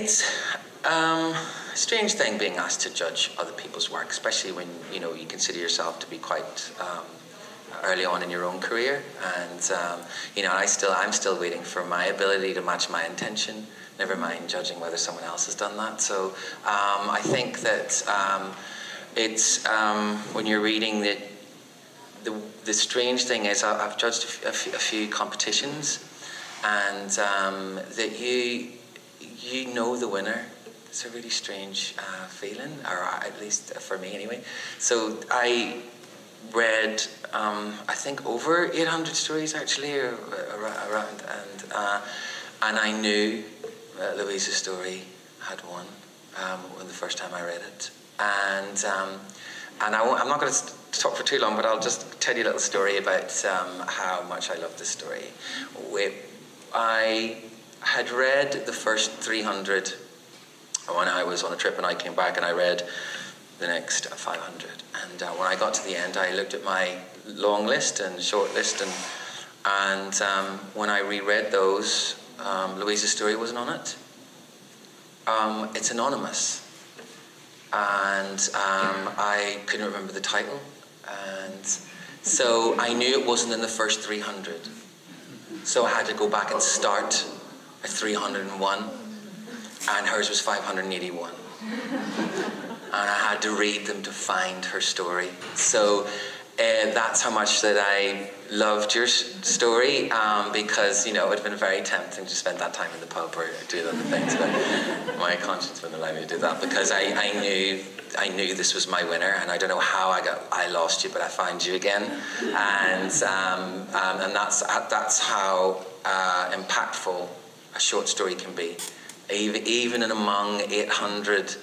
It's a strange thing being asked to judge other people's work, especially when you know you consider yourself to be quite early on in your own career. And you know, I'm still waiting for my ability to match my intention. Never mind judging whether someone else has done that. So I think that it's when you're reading that. The strange thing is I've judged a few competitions, and that you know the winner. It's a really strange feeling, or at least for me anyway. So I read I think over 800 stories actually, or around, and I knew Louise's story had won when the first time I read it, and I'm not going to talk for too long, but I'll just tell you a little story about how much I love this story. I had read the first 300 when I was on a trip, and I came back and I read the next 500. And when I got to the end, I looked at my long list and short list, and when I reread those, Louise's story wasn't on it. It's anonymous, and I couldn't remember the title. And so I knew it wasn't in the first 300. So I had to go back and start at 301, and hers was 581. And I had to read them to find her story. So that's how much that I loved your story, because, you know, it would have been very tempting to spend that time in the pub or do other things, but my conscience wouldn't allow me to do that, because I knew this was my winner, and I don't know how I lost you, but I found you again. And and that's how impactful a short story can be, even in among 800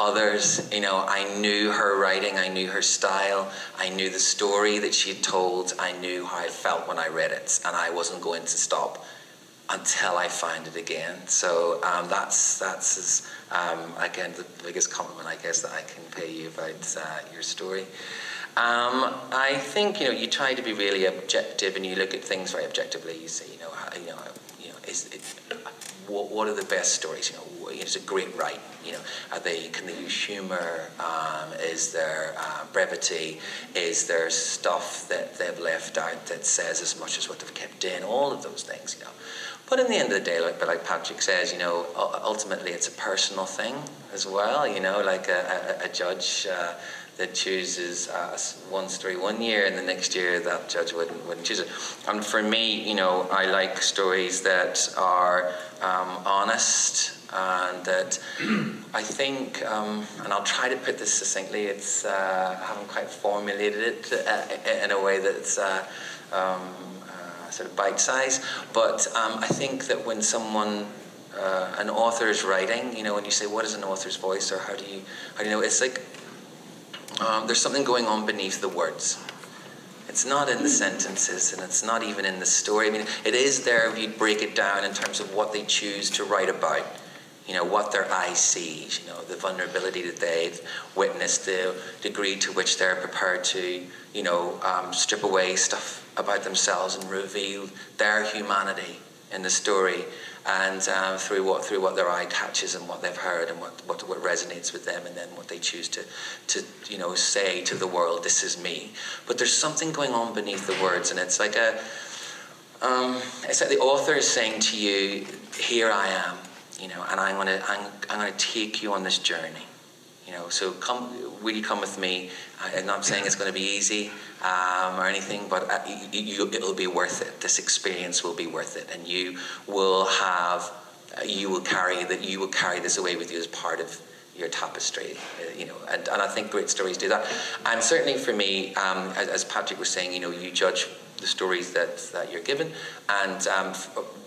others. You know, I knew her writing, I knew her style, I knew the story that she had told, I knew how I felt when I read it, and I wasn't going to stop until I find it again. So that's again the biggest compliment I guess that I can pay you about your story. I think, you know, you try to be really objective, and you look at things very objectively. You say, you know, what are the best stories? You know, is it great writing? You know, can they use humour? Is there brevity? Is there stuff that they've left out that says as much as what they've kept in? All of those things, you know. But in the end of the day, like Patrick says, you know, ultimately it's a personal thing as well. You know, like a judge that chooses one story one year, and the next year that judge wouldn't choose it. And for me, you know, I like stories that are honest. And that I think, and I'll try to put this succinctly, it's I haven't quite formulated it in a way that's sort of bite-sized, but I think that when someone, an author is writing, you know, when you say what is an author's voice, or how do you know, it's like there's something going on beneath the words. It's not in the sentences, and it's not even in the story. I mean, it is there if you break it down in terms of what they choose to write about. You know, what their eye sees, you know, the vulnerability that they've witnessed, the degree to which they're prepared to, you know, strip away stuff about themselves and reveal their humanity in the story, and through what their eye catches and what they've heard and what resonates with them, and then what they choose to you know, say to the world, this is me. But there's something going on beneath the words, and it's like it's like the author is saying to you, here I am. You know, and I'm gonna take you on this journey. You know, so will you come with me? And I'm saying it's gonna be easy or anything, but it'll be worth it. This experience will be worth it, and you will carry this away with you as part of your tapestry. You know, and I think great stories do that. And certainly for me, as Patrick was saying, you know, you judge the stories that you're given, and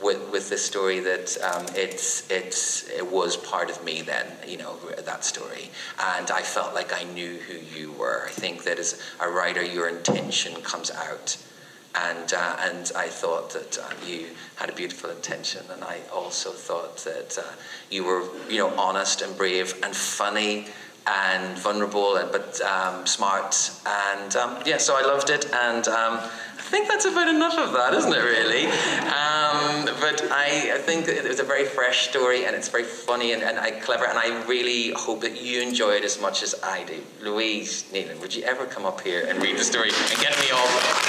with this story that it was part of me then, you know, that story, and I felt like I knew who you were. I think that as a writer, your intention comes out, and I thought that you had a beautiful intention, and I also thought that you were, you know, honest and brave and funny and vulnerable, but smart, and yeah, so I loved it, and I think that's about enough of that, isn't it, really? But good. I think it was a very fresh story, and it's very funny and clever, and I really hope that you enjoy it as much as I do. Louise Nealon, would you ever come up here and read the story and get me off?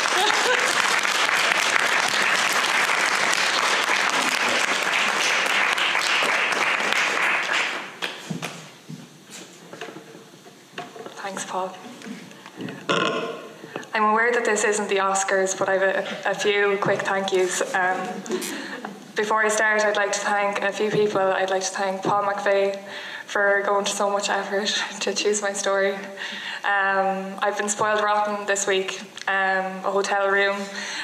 Thanks, Paul. I'm aware that this isn't the Oscars, but I have a few quick thank yous. Before I start, I'd like to thank a few people. I'd like to thank Paul McVeigh for going to so much effort to choose my story. I've been spoiled rotten this week. A hotel room,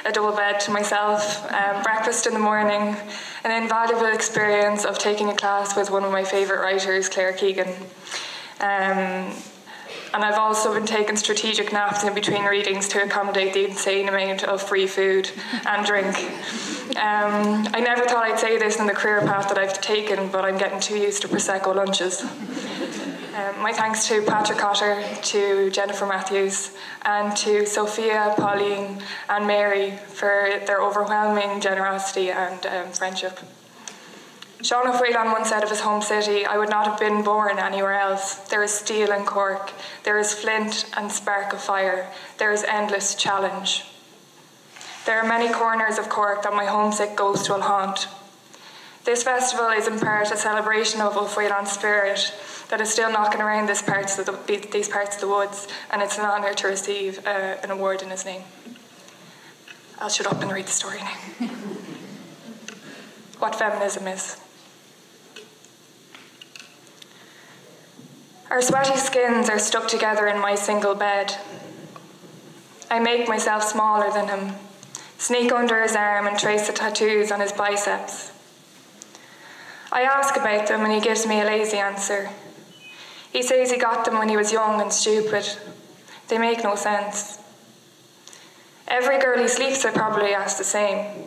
a double bed to myself, breakfast in the morning, an invaluable experience of taking a class with one of my favourite writers, Claire Keegan. And I've also been taking strategic naps in between readings to accommodate the insane amount of free food and drink. I never thought I'd say this in the career path that I've taken, but I'm getting too used to Prosecco lunches. My thanks to Patrick Cotter, to Jennifer Matthews, and to Sophia, Pauline, and Mary for their overwhelming generosity and friendship. Seán O'Faoláin once said of his home city, "I would not have been born anywhere else. There is steel and cork. There is flint and spark of fire. There is endless challenge." There are many corners of Cork that my homesick ghost will haunt. This festival is in part a celebration of O'Faoláin's spirit that is still knocking around these parts of the woods, and it's an honour to receive an award in his name. I'll shut up and read the story now. What feminism is. Our sweaty skins are stuck together in my single bed. I make myself smaller than him, sneak under his arm and trace the tattoos on his biceps. I ask about them and he gives me a lazy answer. He says he got them when he was young and stupid. They make no sense. Every girl he sleeps with probably asks the same.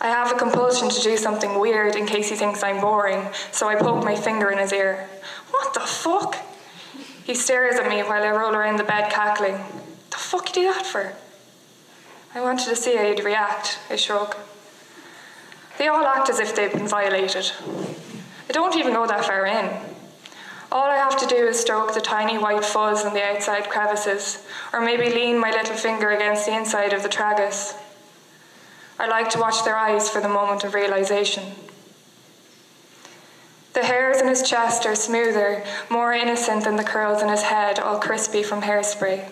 I have a compulsion to do something weird in case he thinks I'm boring, so I poke my finger in his ear. "What the fuck?" He stares at me while I roll around the bed cackling. "The fuck you do that for?" I wanted to see how he'd react, I shrug. They all act as if they've been violated. I don't even go that far in. All I have to do is stroke the tiny white fuzz in the outside crevices, or maybe lean my little finger against the inside of the tragus. I like to watch their eyes for the moment of realization. The hairs in his chest are smoother, more innocent than the curls in his head, all crispy from hairspray.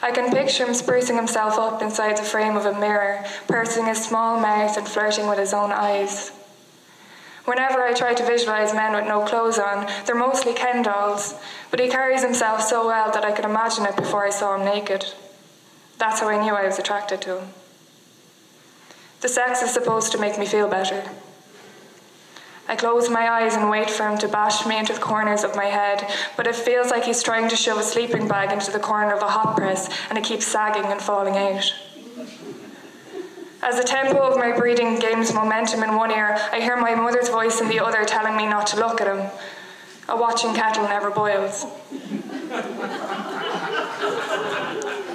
I can picture him sprucing himself up inside the frame of a mirror, pursing his small mouth and flirting with his own eyes. Whenever I try to visualize men with no clothes on, they're mostly Ken dolls, but he carries himself so well that I could imagine it before I saw him naked. That's how I knew I was attracted to him. The sex is supposed to make me feel better. I close my eyes and wait for him to bash me into the corners of my head, but it feels like he's trying to shove a sleeping bag into the corner of a hot press, and it keeps sagging and falling out. As the tempo of my breathing gains momentum in one ear, I hear my mother's voice in the other telling me not to look at him. A watching kettle never boils.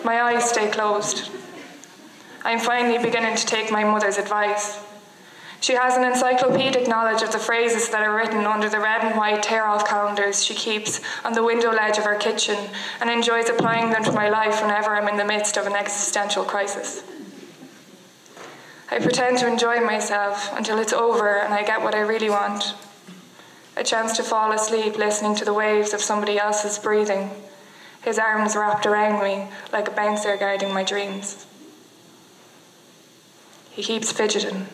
My eyes stay closed. I'm finally beginning to take my mother's advice. She has an encyclopedic knowledge of the phrases that are written under the red and white tear-off calendars she keeps on the window ledge of her kitchen, and enjoys applying them to my life whenever I'm in the midst of an existential crisis. I pretend to enjoy myself until it's over and I get what I really want. A chance to fall asleep listening to the waves of somebody else's breathing, his arms wrapped around me like a bouncer guarding my dreams. He keeps fidgeting.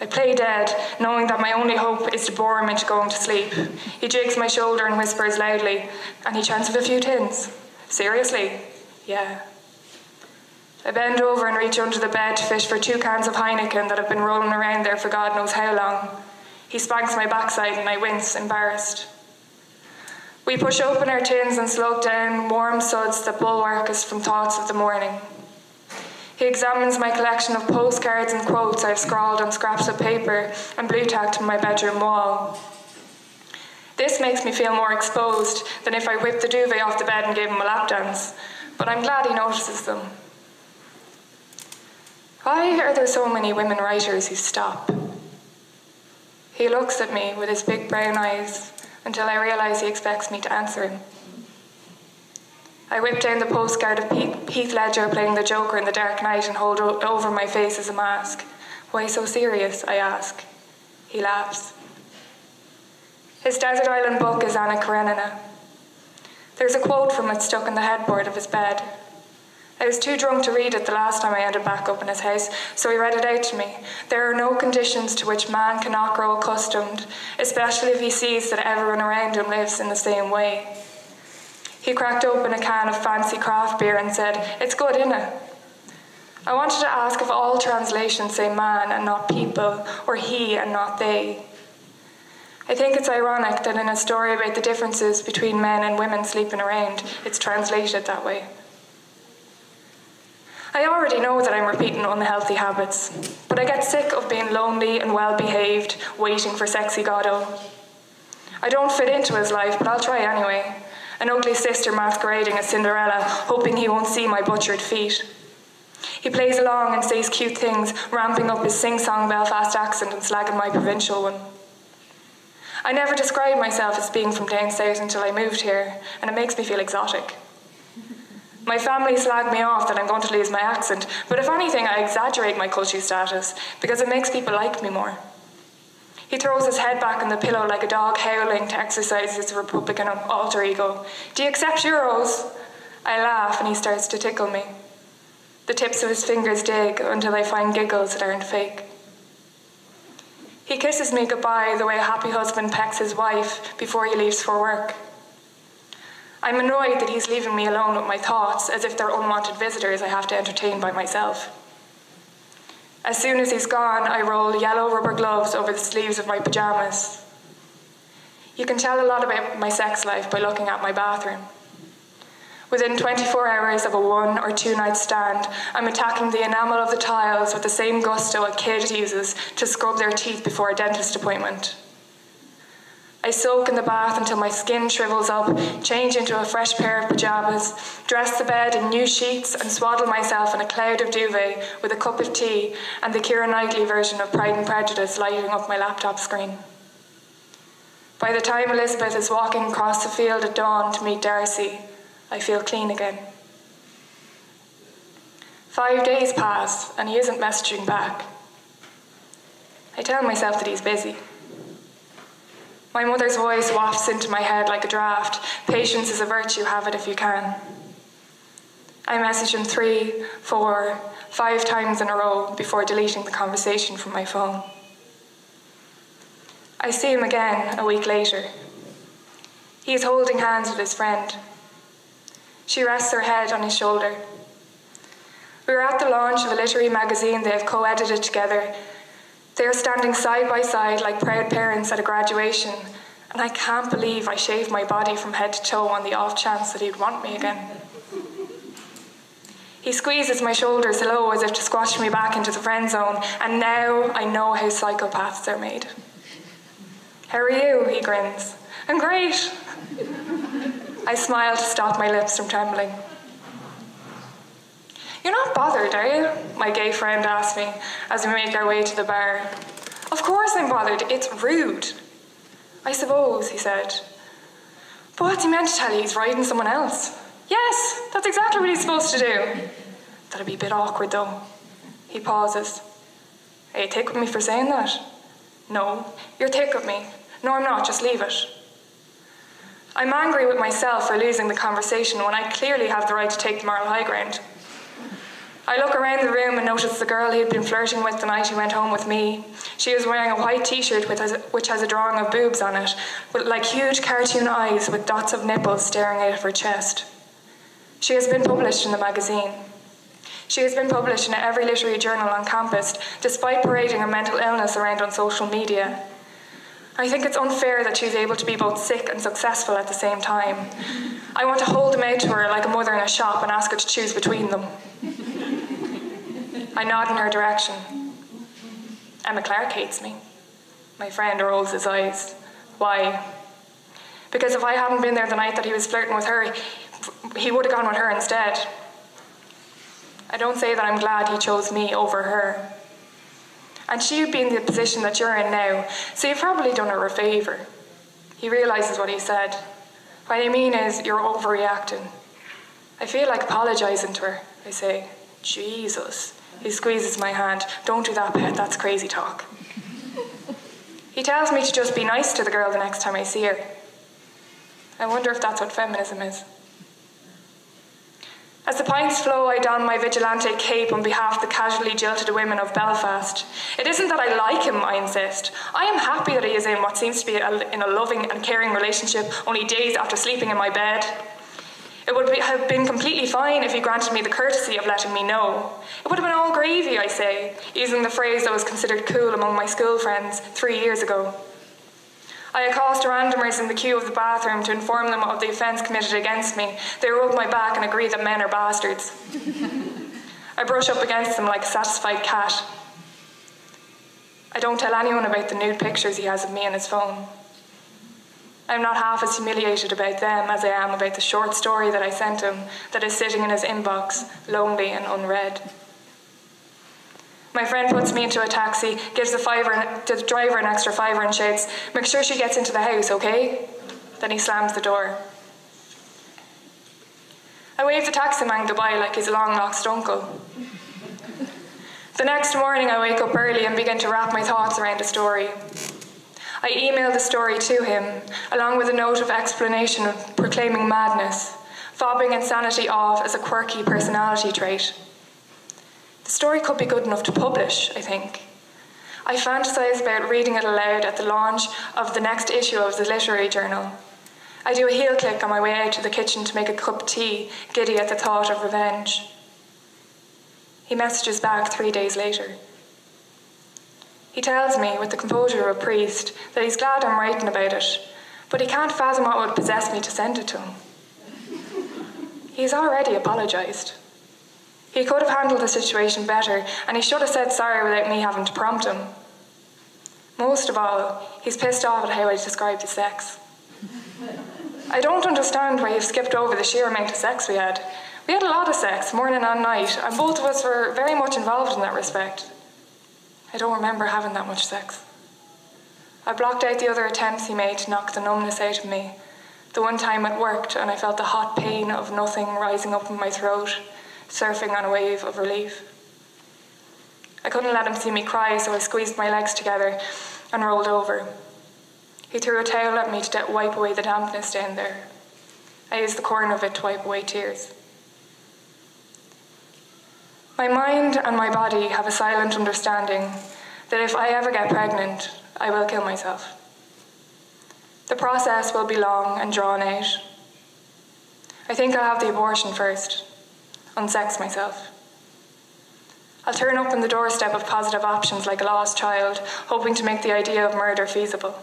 I play dead, knowing that my only hope is to bore him into going to sleep. He jigs my shoulder and whispers loudly, "Any chance of a few tins? Seriously? Yeah." I bend over and reach under the bed to fish for 2 cans of Heineken that have been rolling around there for God knows how long. He spanks my backside and I wince, embarrassed. We push open our tins and slug down warm suds that bulwark us from thoughts of the morning. He examines my collection of postcards and quotes I've scrawled on scraps of paper and blue-tacked on my bedroom wall. This makes me feel more exposed than if I whipped the duvet off the bed and gave him a lap dance, but I'm glad he notices them. Why are there so many women writers who stop? He looks at me with his big brown eyes until I realise he expects me to answer him. I whip down the postcard of Heath Ledger playing the Joker in The Dark Knight and hold it over my face as a mask. Why so serious, I ask. He laughs. His desert island book is Anna Karenina. There's a quote from it stuck in the headboard of his bed. I was too drunk to read it the last time I ended back up in his house, so he read it out to me. There are no conditions to which man cannot grow accustomed, especially if he sees that everyone around him lives in the same way. He cracked open a can of fancy craft beer and said, "It's good, innit?" I wanted to ask if all translations say man and not people, or he and not they. I think it's ironic that in a story about the differences between men and women sleeping around, it's translated that way. I already know that I'm repeating unhealthy habits, but I get sick of being lonely and well-behaved, waiting for sexy Godot. I don't fit into his life, but I'll try anyway. An ugly sister masquerading as Cinderella, hoping he won't see my butchered feet. He plays along and says cute things, ramping up his sing-song Belfast accent and slagging my provincial one. I never described myself as being from down south until I moved here, and it makes me feel exotic. My family slagged me off that I'm going to lose my accent, but if anything, I exaggerate my culture status, because it makes people like me more. He throws his head back on the pillow like a dog howling to exercise his Republican alter ego. "Do you accept euros?" I laugh, and he starts to tickle me. The tips of his fingers dig until I find giggles that aren't fake. He kisses me goodbye the way a happy husband pecks his wife before he leaves for work. I'm annoyed that he's leaving me alone with my thoughts, as if they're unwanted visitors I have to entertain by myself. As soon as he's gone, I roll yellow rubber gloves over the sleeves of my pajamas. You can tell a lot about my sex life by looking at my bathroom. Within 24 hours of a one- or two-night stand, I'm attacking the enamel of the tiles with the same gusto a kid uses to scrub their teeth before a dentist appointment. I soak in the bath until my skin shrivels up, change into a fresh pair of pajamas, dress the bed in new sheets, and swaddle myself in a cloud of duvet with a cup of tea and the Keira Knightley version of Pride and Prejudice lighting up my laptop screen. By the time Elizabeth is walking across the field at dawn to meet Darcy, I feel clean again. 5 days pass, and he isn't messaging back. I tell myself that he's busy. My mother's voice wafts into my head like a draft. Patience is a virtue, have it if you can. I message him 3, 4, 5 times in a row before deleting the conversation from my phone. I see him again a week later. He is holding hands with his friend. She rests her head on his shoulder. We were at the launch of a literary magazine they have co-edited together. They are standing side by side like proud parents at a graduation, and I can't believe I shaved my body from head to toe on the off chance that he'd want me again. He squeezes my shoulders low as if to squash me back into the friend zone, and now I know how psychopaths are made. "How are you?" he grins. "I'm great." I smile to stop my lips from trembling. "You're not bothered, are you?" my gay friend asks me as we make our way to the bar. "Of course I'm bothered. It's rude." "I suppose," he said. "But what's he meant to tell you? He's riding someone else?" "Yes, that's exactly what he's supposed to do." "That'd be a bit awkward, though." He pauses. "Are you thick with me for saying that?" "No, you're thick with me." "No, I'm not. Just leave it." I'm angry with myself for losing the conversation when I clearly have the right to take the moral high ground. I look around the room and notice the girl he had been flirting with the night he went home with me. She is wearing a white t-shirt which has a drawing of boobs on it, with like huge cartoon eyes with dots of nipples staring out of her chest. She has been published in the magazine. She has been published in every literary journal on campus, despite parading her mental illness around on social media. I think it's unfair that she's able to be both sick and successful at the same time. I want to hold him out to her like a mother in a shop and ask her to choose between them. I nod in her direction. "Emma Clark hates me." My friend rolls his eyes. "Why?" "Because if I hadn't been there the night that he was flirting with her, he would have gone with her instead." I don't say that I'm glad he chose me over her. And she'd be in the position that you're in now, so you've probably done her a favour. He realises what he said. What I mean is, you're overreacting. I feel like apologising to her. I say, Jesus. He squeezes my hand. Don't do that, pet, that's crazy talk. He tells me to just be nice to the girl the next time I see her. I wonder if that's what feminism is. As the pints flow, I don my vigilante cape on behalf of the casually jilted women of Belfast. It isn't that I like him, I insist. I am happy that he is in what seems to be in a loving and caring relationship only days after sleeping in my bed. It would have been completely fine if he granted me the courtesy of letting me know. It would have been all gravy, I say, using the phrase that was considered cool among my school friends 3 years ago. I accost randomers in the queue of the bathroom to inform them of the offence committed against me. They rub my back and agree that men are bastards. I brush up against them like a satisfied cat. I don't tell anyone about the nude pictures he has of me on his phone. I'm not half as humiliated about them as I am about the short story that I sent him that is sitting in his inbox, lonely and unread. My friend puts me into a taxi, gives the driver an extra fiver and shouts, "Make sure she gets into the house, okay?" Then he slams the door. I wave the taxi man goodbye like he's a long-lost uncle. The next morning I wake up early and begin to wrap my thoughts around a story. I email the story to him, along with a note of explanation proclaiming madness, fobbing insanity off as a quirky personality trait. The story could be good enough to publish, I think. I fantasize about reading it aloud at the launch of the next issue of the literary journal. I do a heel click on my way out to the kitchen to make a cup of tea, giddy at the thought of revenge. He messages back 3 days later. He tells me, with the composure of a priest, that he's glad I'm writing about it, but he can't fathom what would possess me to send it to him. He's already apologized. He could have handled the situation better, and he should have said sorry without me having to prompt him. Most of all, he's pissed off at how I described his sex. I don't understand why you've skipped over the sheer amount of sex we had. We had a lot of sex, morning and night, and both of us were very much involved in that respect. I don't remember having that much sex. I blocked out the other attempts he made to knock the numbness out of me. The one time it worked, and I felt the hot pain of nothing rising up in my throat, surfing on a wave of relief. I couldn't let him see me cry, so I squeezed my legs together and rolled over. He threw a towel at me to wipe away the dampness down there. I used the corner of it to wipe away tears. My mind and my body have a silent understanding that if I ever get pregnant, I will kill myself. The process will be long and drawn out. I think I'll have the abortion first. Unsex myself. I'll turn up on the doorstep of Positive Options like a lost child, hoping to make the idea of murder feasible.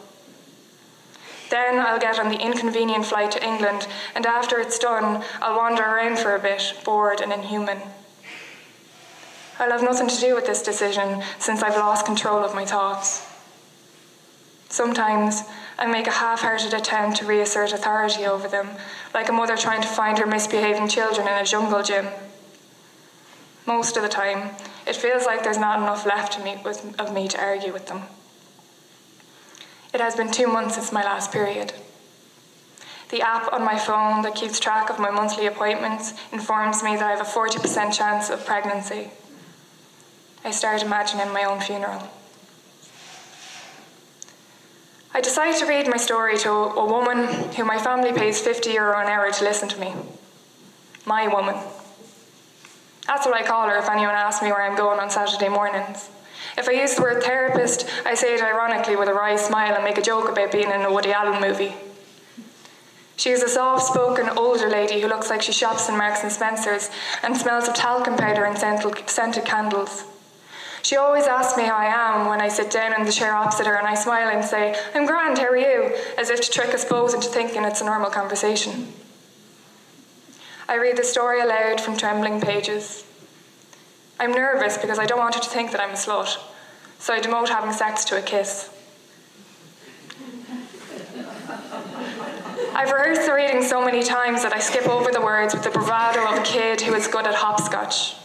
Then I'll get on the inconvenient flight to England, and after it's done, I'll wander around for a bit, bored and inhuman. I'll have nothing to do with this decision, since I've lost control of my thoughts. Sometimes I make a half-hearted attempt to reassert authority over them, like a mother trying to find her misbehaving children in a jungle gym. Most of the time, it feels like there's not enough left of me to argue with them. It has been 2 months since my last period. The app on my phone that keeps track of my monthly appointments informs me that I have a 40% chance of pregnancy. I start imagining my own funeral. I decide to read my story to a woman who my family pays €50 an hour to listen to me. My woman. That's what I call her if anyone asks me where I'm going on Saturday mornings. If I use the word therapist, I say it ironically with a wry smile and make a joke about being in a Woody Allen movie. She is a soft-spoken older lady who looks like she shops in Marks and Spencers and smells of talcum powder and scented candles. She always asks me how I am when I sit down in the chair opposite her, and I smile and say, "I'm grand, how are you?" as if to trick us both into thinking it's a normal conversation. I read the story aloud from trembling pages. I'm nervous because I don't want her to think that I'm a slut, so I demote having sex to a kiss. I've rehearsed the reading so many times that I skip over the words with the bravado of a kid who is good at hopscotch.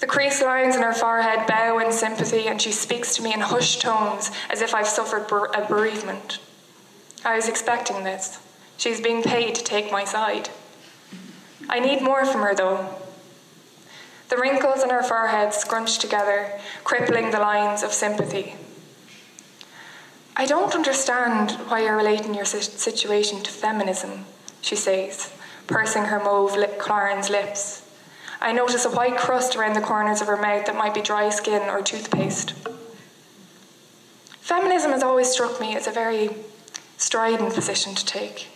The creased lines in her forehead bow in sympathy, and she speaks to me in hushed tones as if I've suffered a bereavement. I was expecting this. She's being paid to take my side. I need more from her, though. The wrinkles in her forehead scrunch together, crippling the lines of sympathy. I don't understand why you're relating your situation to feminism, she says, pursing her mauve Clarins lips. I notice a white crust around the corners of her mouth that might be dry skin or toothpaste. Feminism has always struck me as a very strident position to take.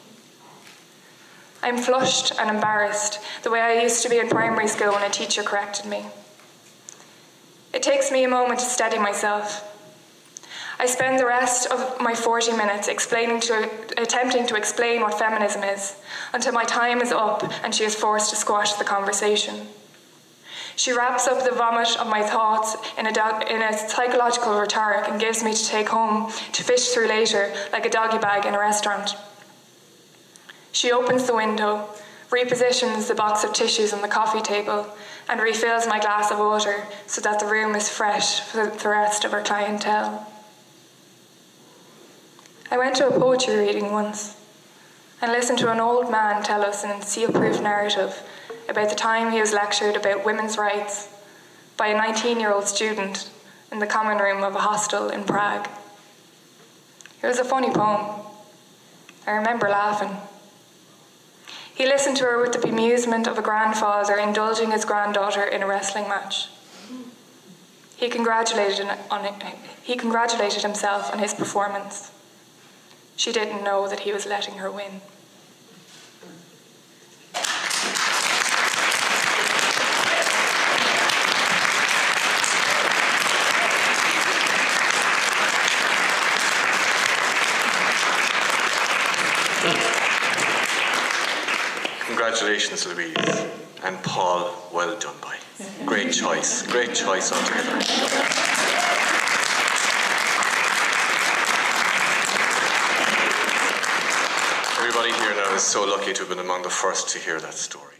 I'm flushed and embarrassed, the way I used to be in primary school when a teacher corrected me. It takes me a moment to steady myself. I spend the rest of my 40 minutes attempting to explain what feminism is, until my time is up and she is forced to squash the conversation. She wraps up the vomit of my thoughts in a psychological rhetoric and gives me to take home to fish through later, like a doggy bag in a restaurant. She opens the window, repositions the box of tissues on the coffee table, and refills my glass of water so that the room is fresh for the rest of her clientele. I went to a poetry reading once and listened to an old man tell us an seal-proof narrative about the time he was lectured about women's rights by a 19-year-old student in the common room of a hostel in Prague. It was a funny poem. I remember laughing. He listened to her with the bemusement of a grandfather indulging his granddaughter in a wrestling match. He congratulated himself on his performance. She didn't know that he was letting her win. Congratulations, Louise, and Paul, well done, boy. Great choice altogether. Everybody here now is so lucky to have been among the first to hear that story.